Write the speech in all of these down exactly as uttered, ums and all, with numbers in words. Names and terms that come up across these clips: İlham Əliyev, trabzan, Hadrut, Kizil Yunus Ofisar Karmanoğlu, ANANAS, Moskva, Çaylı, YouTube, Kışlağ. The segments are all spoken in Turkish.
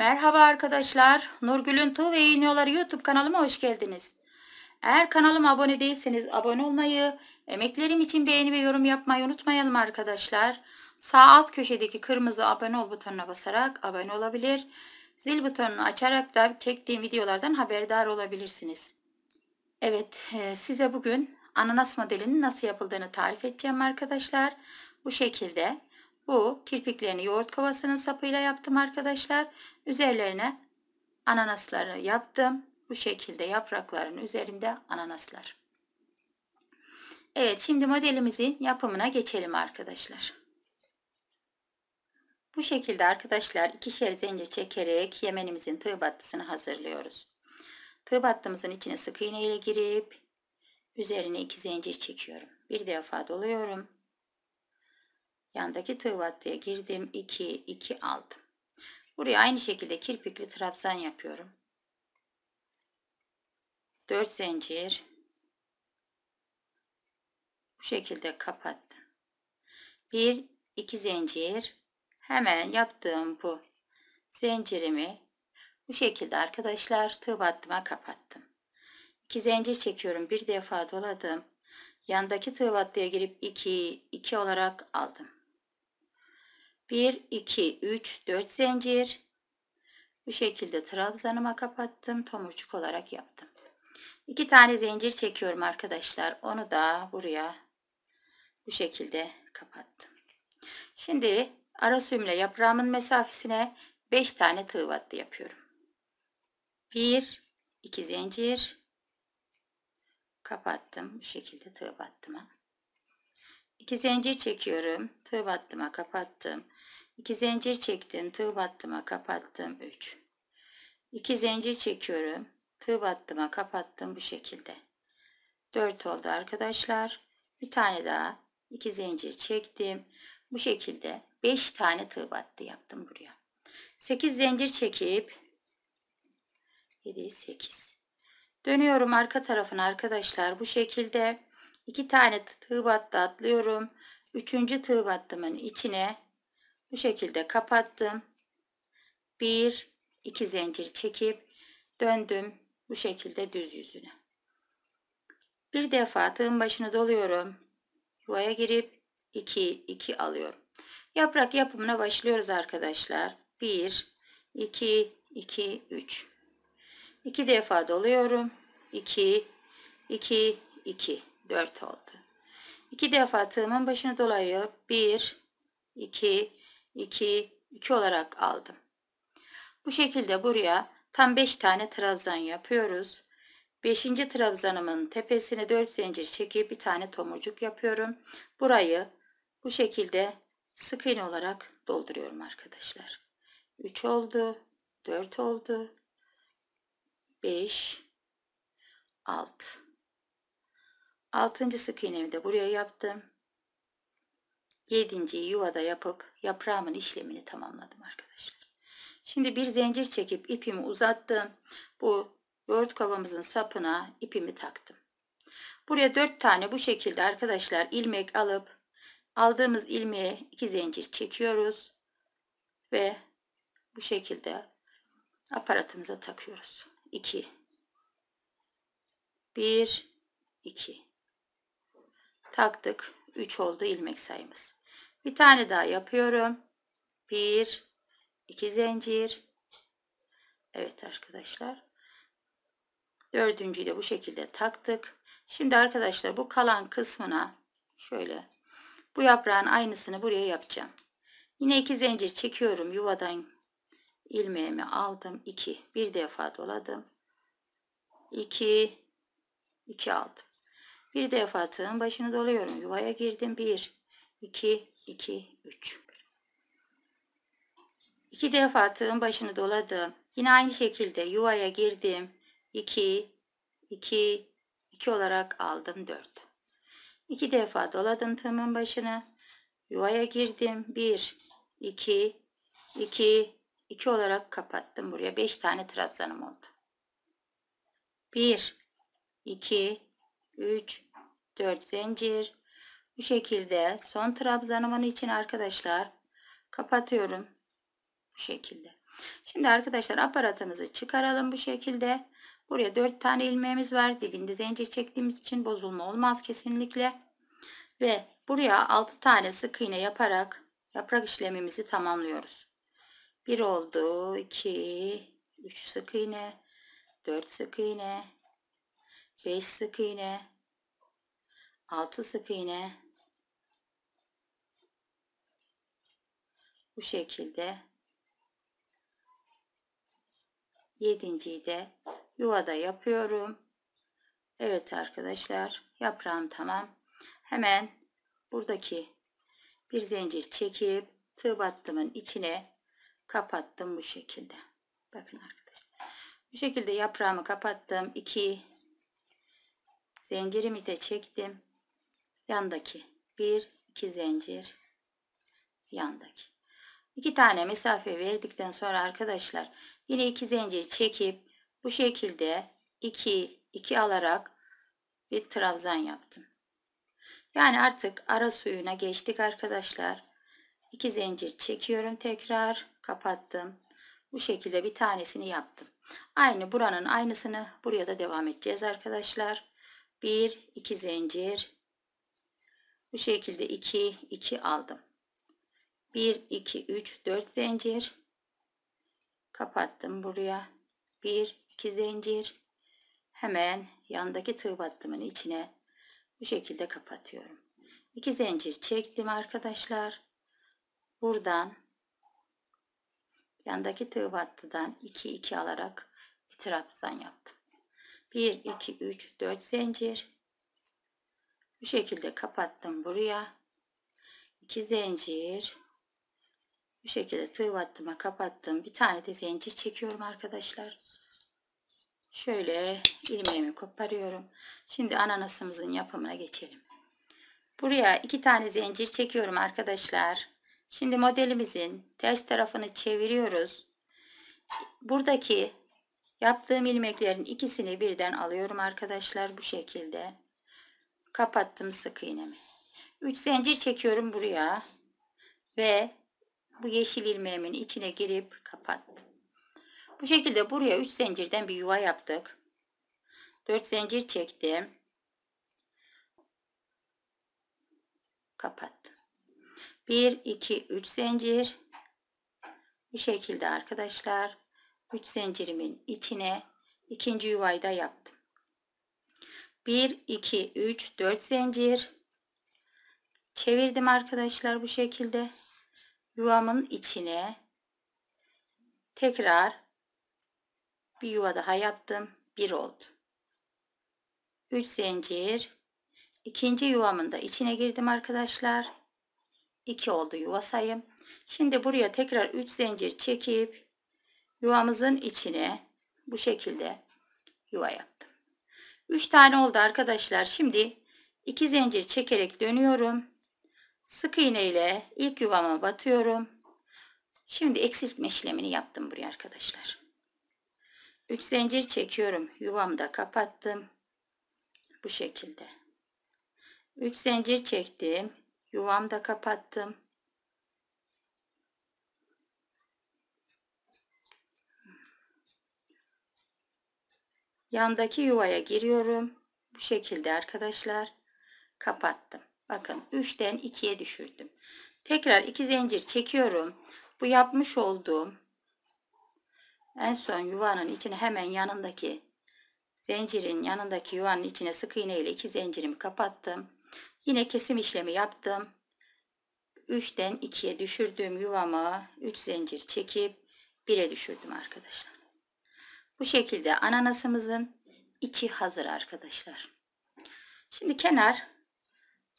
Merhaba arkadaşlar, Nurgül'ün Tığ ve İğne YouTube kanalıma hoş geldiniz. Eğer kanalıma abone değilseniz abone olmayı, emeklerim için beğeni ve yorum yapmayı unutmayalım arkadaşlar. Sağ alt köşedeki kırmızı abone ol butonuna basarak abone olabilir, zil butonunu açarak da çektiğim videolardan haberdar olabilirsiniz. Evet, size bugün ananas modelinin nasıl yapıldığını tarif edeceğim arkadaşlar. Bu şekilde. Bu kirpiklerini yoğurt kovasının sapıyla yaptım arkadaşlar. Üzerlerine ananasları yaptım. Bu şekilde yaprakların üzerinde ananaslar. Evet, şimdi modelimizin yapımına geçelim arkadaşlar. Bu şekilde arkadaşlar ikişer zincir çekerek yemenimizin tığ battısını hazırlıyoruz. Tığ battımızın içine sık iğne ile girip üzerine iki zincir çekiyorum. Bir defa doluyorum. Yandaki tığ battıya girdim. iki, iki aldım. Buraya aynı şekilde kirpikli trabzan yapıyorum. dört zincir. Bu şekilde kapattım. bir, iki zincir. Hemen yaptığım bu zincirimi bu şekilde arkadaşlar tığ battıma kapattım. iki zincir çekiyorum. Bir defa doladım. Yandaki tığ battıya girip iki, iki olarak aldım. bir, iki, üç, dört zincir. Bu şekilde trabzanıma kapattım. Tomurcuk olarak yaptım. iki tane zincir çekiyorum arkadaşlar. Onu da buraya bu şekilde kapattım. Şimdi ara sümle yaprağımın mesafesine beş tane tığ battı yapıyorum. bir, iki zincir. Kapattım. Bu şekilde tığ battıma. iki zincir çekiyorum. Tığ battıma kapattım. iki zincir çektim. Tığ battıma kapattım. üç. iki zincir çekiyorum. Tığ battıma kapattım. Bu şekilde. dört oldu arkadaşlar. Bir tane daha. iki zincir çektim. Bu şekilde beş tane tığ battı yaptım buraya. sekiz zincir çekip yedi, sekiz. Dönüyorum arka tarafına arkadaşlar. Bu şekilde iki tane tığ battı atlıyorum. Üçüncü tığ battımın içine bu şekilde kapattım. Bir, iki zincir çekip döndüm bu şekilde düz yüzüne. Bir defa tığın başını doluyorum. Yuvaya girip iki, iki alıyorum. Yaprak yapımına başlıyoruz arkadaşlar. Bir, iki, iki, üç. İki defa doluyorum. İki, iki, iki. dört oldu. iki defa tığımın başını dolayıp bir, iki, iki, iki olarak aldım. Bu şekilde buraya tam beş tane trabzan yapıyoruz. beşinci trabzanımın tepesine dört zincir çekip bir tane tomurcuk yapıyorum. Burayı bu şekilde sık iğne olarak dolduruyorum arkadaşlar. üç oldu, dört oldu, beş, altı. altıncı sık iğnemi de buraya yaptım. yedinci yuvada yapıp yaprağımın işlemini tamamladım arkadaşlar. Şimdi bir zincir çekip ipimi uzattım. Bu yoğurt kovamızın sapına ipimi taktım. Buraya dört tane bu şekilde arkadaşlar ilmek alıp aldığımız ilmeğe iki zincir çekiyoruz ve bu şekilde aparatımıza takıyoruz. iki bir iki taktık. üç oldu ilmek sayımız. Bir tane daha yapıyorum. bir, iki zincir. Evet arkadaşlar. dördüncüyü de bu şekilde taktık. Şimdi arkadaşlar bu kalan kısmına şöyle bu yaprağın aynısını buraya yapacağım. Yine iki zincir çekiyorum. Yuvadan ilmeğimi aldım. iki. Bir defa doladım. iki, iki aldım. Bir defa tığın başını doluyorum. Yuvaya girdim. bir, iki, iki, üç. iki defa tığın başını doladım. Yine aynı şekilde yuvaya girdim. iki, iki, iki olarak aldım. dört. iki defa doladım tığımın başını. Yuvaya girdim. bir, iki, iki, iki olarak kapattım. Buraya beş tane trabzanım oldu. bir, iki, üç, dört zincir. Bu şekilde son trabzanımın için arkadaşlar kapatıyorum. Bu Bu şekilde. Şimdi arkadaşlar aparatımızı çıkaralım bu şekilde. Buraya dört tane ilmeğimiz var. Dibinde zincir çektiğimiz için bozulma olmaz kesinlikle. Ve buraya altı tane sık iğne yaparak yaprak işlemimizi tamamlıyoruz. bir oldu, iki, üç sık iğne, dört sık iğne, beş sık iğne, altı sık iğne. Bu şekilde yedinciyi de yuvada yapıyorum. Evet arkadaşlar, yaprağım tamam. Hemen buradaki bir zincir çekip tığ battımın içine kapattım bu şekilde. Bakın arkadaşlar. Bu şekilde yaprağımı kapattım. iki zincirimi de çektim. Yandaki bir, iki zincir. Yandaki. iki tane mesafe verdikten sonra arkadaşlar yine iki zincir çekip bu şekilde iki, iki alarak bir trabzan yaptım. Yani artık ara suyuna geçtik arkadaşlar. iki zincir çekiyorum, tekrar kapattım. Bu şekilde bir tanesini yaptım. Aynı buranın aynısını buraya da devam edeceğiz arkadaşlar. bir, iki zincir. Bu şekilde iki, iki aldım. bir, iki, üç, dört zincir. Kapattım buraya. bir, iki zincir. Hemen yandaki tığ battımın içine bu şekilde kapatıyorum. iki zincir çektim arkadaşlar. Buradan yandaki tığ battıdan iki, iki alarak bir trabzan yaptım. bir, iki, üç, dört zincir. Bu şekilde kapattım buraya. iki zincir. Bu şekilde tığ battıma kapattım. Bir tane de zincir çekiyorum arkadaşlar. Şöyle ilmeğimi koparıyorum. Şimdi ananasımızın yapımına geçelim. Buraya iki tane zincir çekiyorum arkadaşlar. Şimdi modelimizin ters tarafını çeviriyoruz. Buradaki yaptığım ilmeklerin ikisini birden alıyorum arkadaşlar. Bu şekilde kapattım sık iğnemi. üç zincir çekiyorum buraya ve bu yeşil ilmeğimin içine girip kapattım. Bu şekilde buraya üç zincirden bir yuva yaptık. dört zincir çektim. Kapattım. bir, iki, üç zincir. Bu şekilde arkadaşlar. üç zincirimin içine ikinci yuvayı da yaptım. bir, iki, üç, dört zincir. Çevirdim arkadaşlar bu şekilde. Yuvamın içine tekrar bir yuva daha yaptım. bir oldu. üç zincir. İkinci yuvamın da içine girdim arkadaşlar. iki oldu yuva sayım. Şimdi buraya tekrar üç zincir çekip yuvamızın içine bu şekilde yuva yaptım. üç tane oldu arkadaşlar. Şimdi iki zincir çekerek dönüyorum. Sık iğne ile ilk yuvama batıyorum. Şimdi eksiltme işlemini yaptım buraya arkadaşlar. üç zincir çekiyorum. Yuvamda kapattım. Bu şekilde. üç zincir çektim. Yuvamda kapattım. Yandaki yuvaya giriyorum. Bu şekilde arkadaşlar. Kapattım. Bakın üçten ikiye düşürdüm. Tekrar iki zincir çekiyorum. Bu yapmış olduğum en son yuvanın içine hemen yanındaki zincirin yanındaki yuvanın içine sık iğne ile iki zincirimi kapattım. Yine kesim işlemi yaptım. üçten ikiye düşürdüğüm yuvamı üç zincir çekip bire düşürdüm arkadaşlar. Bu şekilde ananasımızın içi hazır arkadaşlar. Şimdi kenar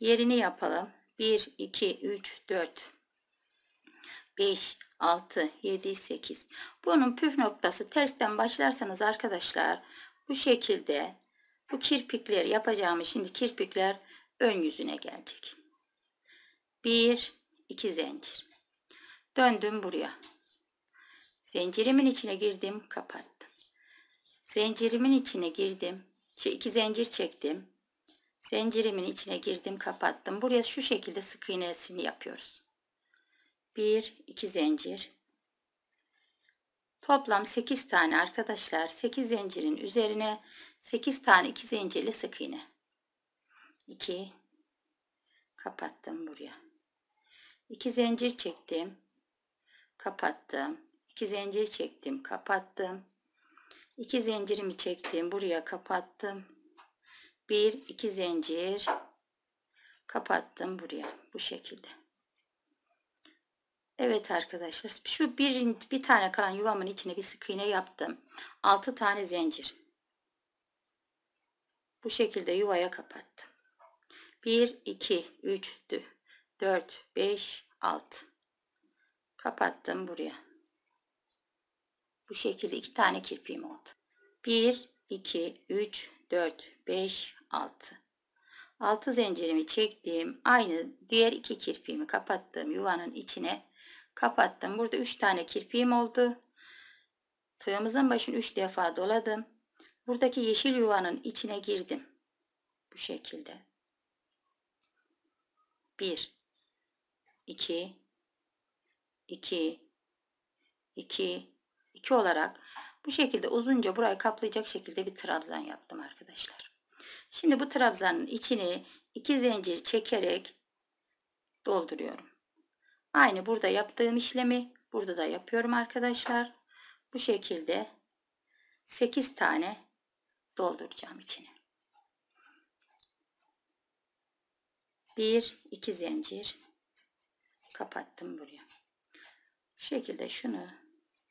yerini yapalım. bir, iki, üç, dört, beş, altı, yedi, sekiz. Bunun püf noktası tersten başlarsanız arkadaşlar bu şekilde bu kirpikleri yapacağımız şimdi kirpikler ön yüzüne gelecek. bir, iki zincir. Döndüm buraya. Zincirimin içine girdim, kapattım. Zincirimin içine girdim. Şey, iki zincir çektim. Zincirimin içine girdim, kapattım. Buraya şu şekilde sık iğnesini yapıyoruz. bir, iki zincir. Toplam sekiz tane arkadaşlar. sekiz zincirin üzerine sekiz tane iki zincirli sık iğne. iki kapattım buraya. iki zincir çektim. Kapattım. iki zincir çektim. Kapattım. iki zincirimi çektim. Buraya kapattım. bir iki zincir kapattım buraya. Bu şekilde. Evet arkadaşlar, şu bir, bir tane kalan yuvamın içine bir sık iğne yaptım. altı tane zincir. Bu şekilde yuvaya kapattım. bir, iki, üç, dört, beş, altı. Kapattım buraya. Bu şekilde iki tane kirpiğim oldu. bir, iki, üç, dört, beş, altı. altı zincirimi çektiğim aynı diğer iki kirpiğimi kapattığım yuvanın içine kapattım. Burada üç tane kirpiğim oldu. Tığımızın başını üç defa doladım. Buradaki yeşil yuvanın içine girdim. Bu şekilde. bir iki iki iki iki olarak bu şekilde uzunca burayı kaplayacak şekilde bir trabzan yaptım arkadaşlar. Şimdi bu trabzanın içini iki zincir çekerek dolduruyorum. Aynı burada yaptığım işlemi burada da yapıyorum arkadaşlar. Bu şekilde sekiz tane dolduracağım içini. bir iki zincir kapattım buraya. Bu şekilde şunu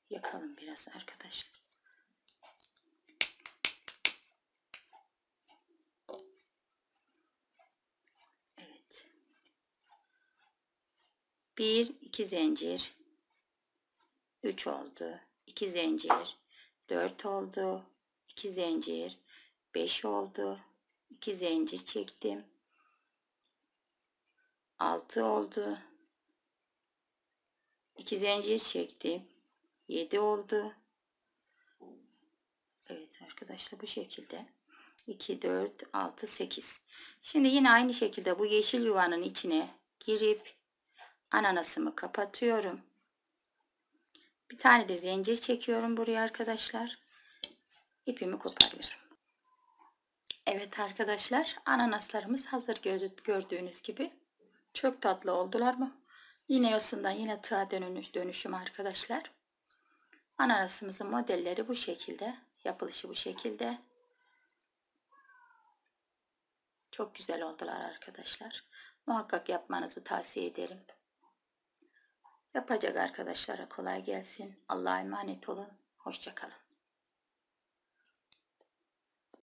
yakalım biraz arkadaşlar. Evet. bir iki zincir üç oldu. iki zincir dört oldu. iki zincir beş oldu. iki zincir çektim. altı oldu. iki zincir çektim. yedi oldu. Evet arkadaşlar, bu şekilde iki dört altı sekiz. Şimdi yine aynı şekilde bu yeşil yuvanın içine girip ananasımı kapatıyorum. Bir tane de zincir çekiyorum buraya arkadaşlar. İpimi koparıyorum. Evet arkadaşlar, ananaslarımız hazır gördüğünüz gibi. Çok tatlı oldular mı? Yine yosundan yine tığa dönüş, dönüşüm arkadaşlar. Ananasımızın modelleri bu şekilde. Yapılışı bu şekilde. Çok güzel oldular arkadaşlar. Muhakkak yapmanızı tavsiye ederim. Yapacak arkadaşlara kolay gelsin. Allah'a emanet olun. Hoşça kalın.